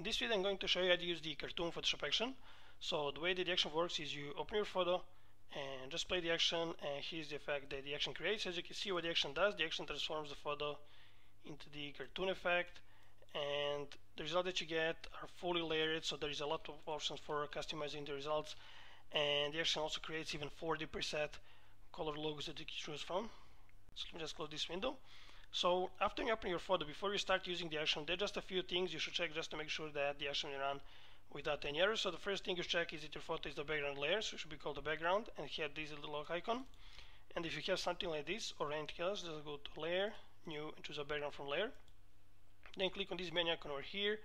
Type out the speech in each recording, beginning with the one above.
In this video I'm going to show you how to use the cartoon Photoshop action. So the way the action works is you open your photo and just play the action, and here's the effect that the action creates. As you can see what the action does, the action transforms the photo into the cartoon effect, and the results that you get are fully layered, so there is a lot of options for customizing the results, and the action also creates even 4D preset color logos that you can choose from. So let me just close this window. So after you open your photo, before you start using the action, there are just a few things you should check just to make sure that the action will run without any errors. So the first thing you check is that your photo is the background layer, so it should be called the background, and have this little log icon. And if you have something like this or anything else, just go to layer, new, and choose a background from layer. Then click on this menu icon over here,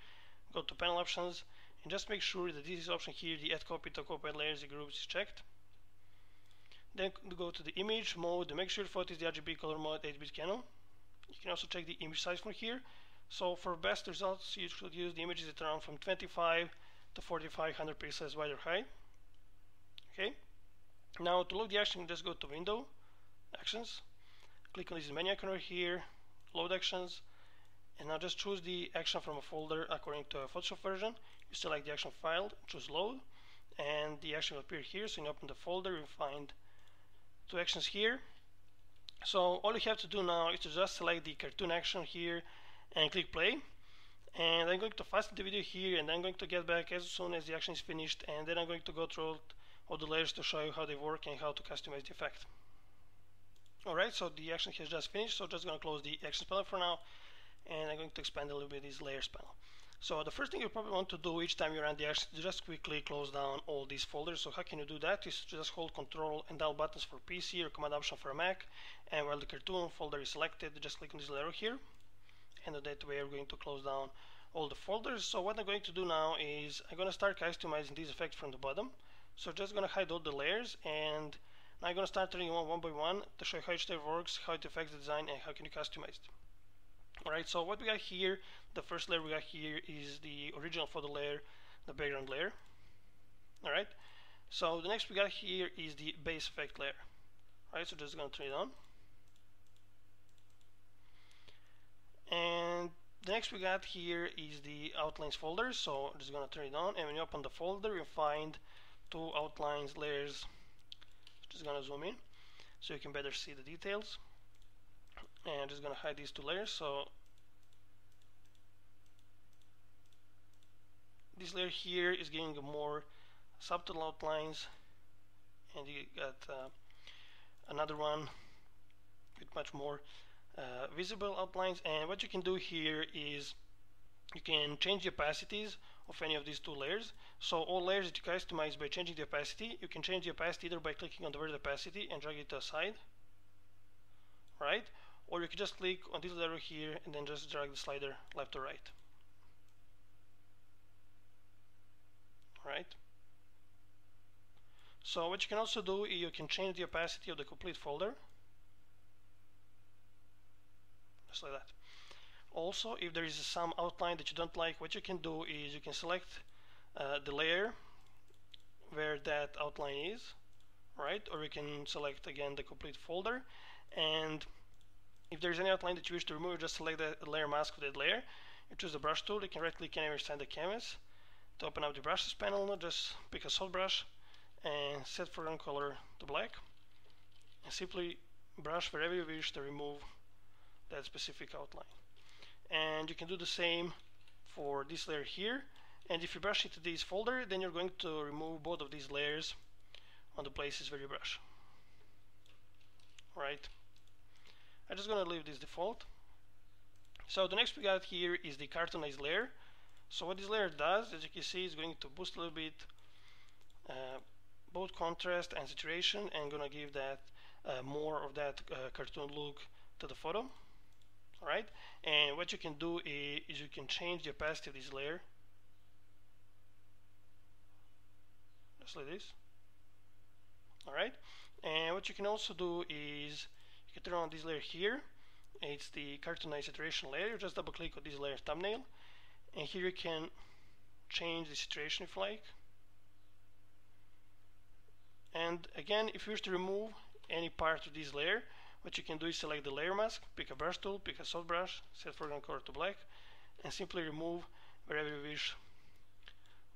go to panel options, and just make sure that this option here, the add copy to copied layers and groups, is checked. Then go to the image mode and make sure your photo is the RGB color mode 8-bit Canon. You can also check the image size from here. So for best results, you should use the images that run from 25 to 4500 pixels wide or high. Okay. Now to load the action, just go to Window, Actions, click on this menu icon over here, Load Actions, and now just choose the action from a folder according to a Photoshop version. You select the action file, choose Load, and the action will appear here. So you open the folder, you find two actions here. So all you have to do now is to just select the cartoon action here and click play, and I'm going to fasten the video here, and I'm going to get back as soon as the action is finished, and then I'm going to go through all the layers to show you how they work and how to customize the effect. Alright, so the action has just finished, so I'm just going to close the actions panel for now, and I'm going to expand a little bit this layers panel. So the first thing you probably want to do each time you run the action is just quickly close down all these folders. So how can you do that is just hold Ctrl and down buttons for PC or Command Option for a Mac, and while the cartoon folder is selected, just click on this arrow here, and that way we're going to close down all the folders. So what I'm going to do now is I'm going to start customizing this effect from the bottom. So just going to hide all the layers, and now I'm going to start turning them one by one to show you how each layer works, how it affects the design, and how can you customize it. Alright, so what we got here, the first layer we got here is the original photo layer, the background layer. Alright, so the next we got here is the base effect layer. Alright, so just gonna turn it on. And the next we got here is the outlines folder, so just gonna turn it on, and when you open the folder you'll find two outlines layers. Just gonna zoom in so you can better see the details. And I'm just going to hide these two layers, so this layer here is giving more subtle outlines, and you got another one with much more visible outlines. And what you can do here is you can change the opacities of any of these two layers. So all layers that you customize by changing the opacity, you can change the opacity either by clicking on the word opacity and drag it to the side, right? Or you can just click on this arrow here and then just drag the slider left or right. Alright. So what you can also do is you can change the opacity of the complete folder. Just like that. Also, if there is some outline that you don't like, what you can do is you can select the layer where that outline is, right? Or you can select again the complete folder, and if there is any outline that you wish to remove, just select the layer mask of that layer. You choose the brush tool, you can right click anywhere inside the canvas. To open up the brushes panel, just pick a soft brush and set foreground color to black. And simply brush wherever you wish to remove that specific outline. And you can do the same for this layer here. And if you brush into this folder, then you're going to remove both of these layers on the places where you brush. Alright. I'm just going to leave this default. So the next we got here is the cartoonized layer. So what this layer does, as you can see, is going to boost a little bit both contrast and saturation, and going to give that more of that cartoon look to the photo. Alright, and what you can do is you can change the opacity of this layer. Just like this. Alright, and what you can also do is you turn on this layer here, it's the cartoonized saturation layer. You just double click on this layer thumbnail, and here you can change the saturation if you like. And again, if you wish to remove any part of this layer, what you can do is select the layer mask, pick a brush tool, pick a soft brush, set foreground color to black, and simply remove wherever you wish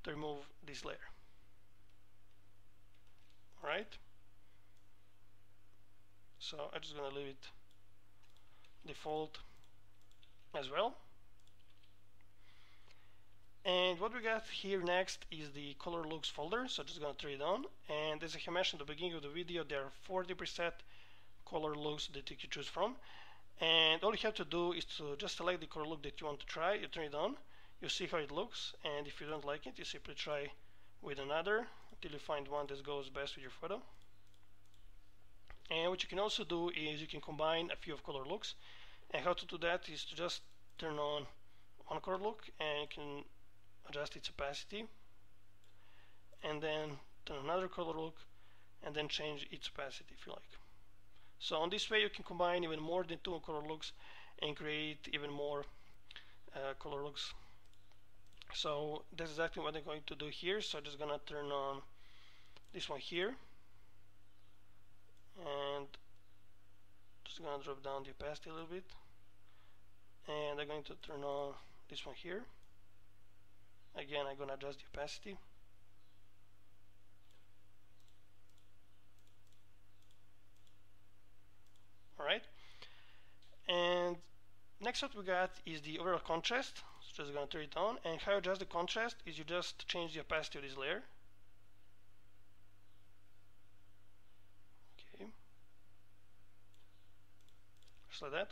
to remove this layer. Alright, so I'm just gonna leave it default as well. And what we got here next is the color looks folder, so just gonna turn it on. And as I mentioned at the beginning of the video, there are 40 preset color looks that you can choose from, and all you have to do is to just select the color look that you want to try, you turn it on, you see how it looks, and if you don't like it, you simply try with another until you find one that goes best with your photo. And what you can also do is you can combine a few of color looks, and how to do that is to just turn on one color look and you can adjust its opacity, and then turn another color look and then change its opacity if you like. So on this way you can combine even more than two color looks and create even more color looks. So that's exactly what I'm going to do here. So I'm just gonna turn on this one here and just gonna drop down the opacity a little bit, and I'm going to turn on this one here again. I'm gonna adjust the opacity. Alright, and next what we got is the overall contrast, so just gonna turn it on, and how you adjust the contrast is you just change the opacity of this layer. Okay, just like that.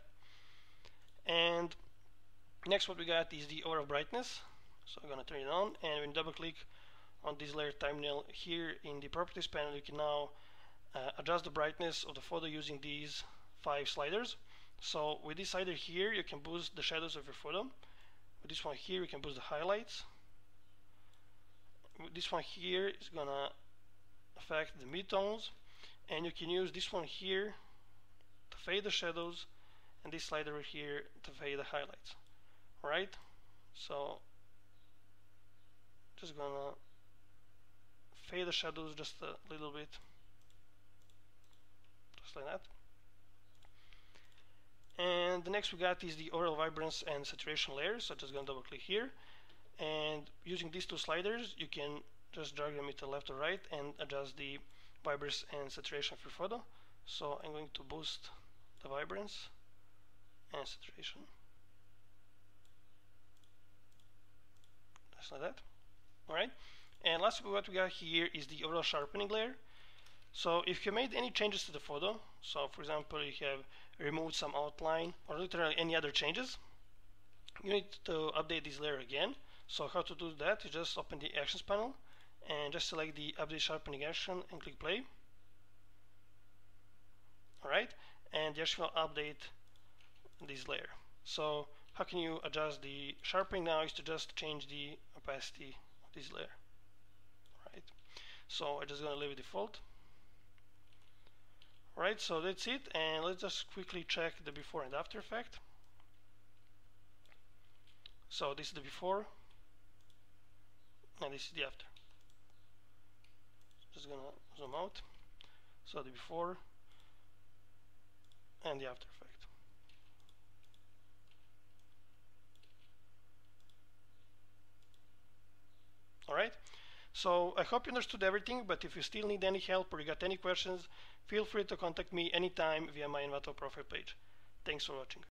And next what we got is the overall brightness, so I'm gonna turn it on, and when you double click on this layer thumbnail here in the properties panel, you can now adjust the brightness of the photo using these 5 sliders. So with this slider here you can boost the shadows of your photo, with this one here you can boost the highlights, with this one here is gonna affect the midtones, and you can use this one here to fade the shadows and this slider here to fade the highlights. Alright, so just gonna fade the shadows just a little bit, just like that. And the next we got is the overall vibrance and saturation layer, so just gonna double click here, and using these two sliders you can just drag them to the left or right and adjust the vibrance and saturation of your photo. So I'm going to boost the vibrance and saturation, just like that. Alright, and lastly what we got here is the overall sharpening layer. So if you made any changes to the photo, so for example you have removed some outline or literally any other changes, you need to update this layer again. So how to do that, you just open the actions panel and just select the update sharpening action and click play. Alright, and the action will update this layer. So how can you adjust the sharpening now is to just change the opacity of this layer. Alright, so I'm just gonna leave it default. Right, so that's it, and let's just quickly check the before and after effect. So this is the before and this is the after. Just gonna zoom out. So the before and the after effect. Alright, so I hope you understood everything, but if you still need any help or you got any questions, feel free to contact me anytime via my Envato profile page. Thanks for watching.